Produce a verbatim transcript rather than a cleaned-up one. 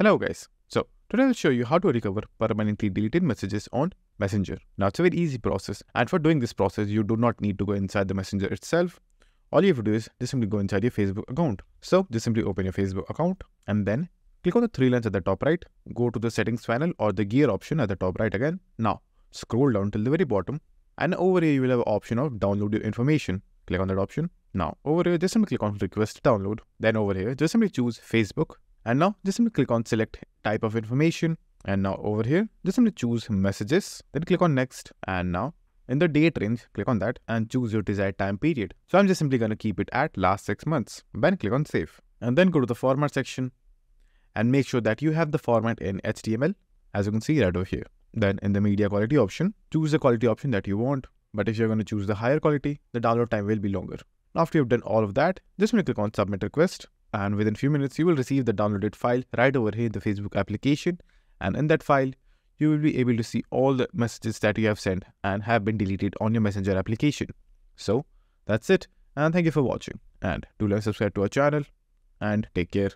Hello guys, so today I'll show you how to recover permanently deleted messages on Messenger. Now it's a very easy process, and for doing this process you do not need to go inside the Messenger itself. All you have to do is just simply go inside your Facebook account. So just simply open your Facebook account and then click on the three lines at the top right, go to the settings panel or the gear option at the top right again. Now scroll down till the very bottom and over here you will have an option of download your information. Click on that option. Now over here just simply click on request download, then over here just simply choose Facebook. And now just simply click on select type of information, and now over here just simply choose messages, then click on next, and now in the date range click on that and choose your desired time period. So I'm just simply going to keep it at last six months, then click on save, and then go to the format section and make sure that you have the format in H T M L as you can see right over here. Then in the media quality option, choose the quality option that you want, but if you're going to choose the higher quality the download time will be longer. After you've done all of that, just simply click on submit request. And within few minutes, you will receive the downloaded file right over here in the Facebook application. And in that file, you will be able to see all the messages that you have sent and have been deleted on your Messenger application. So that's it. And thank you for watching. And do like, subscribe to our channel, and take care.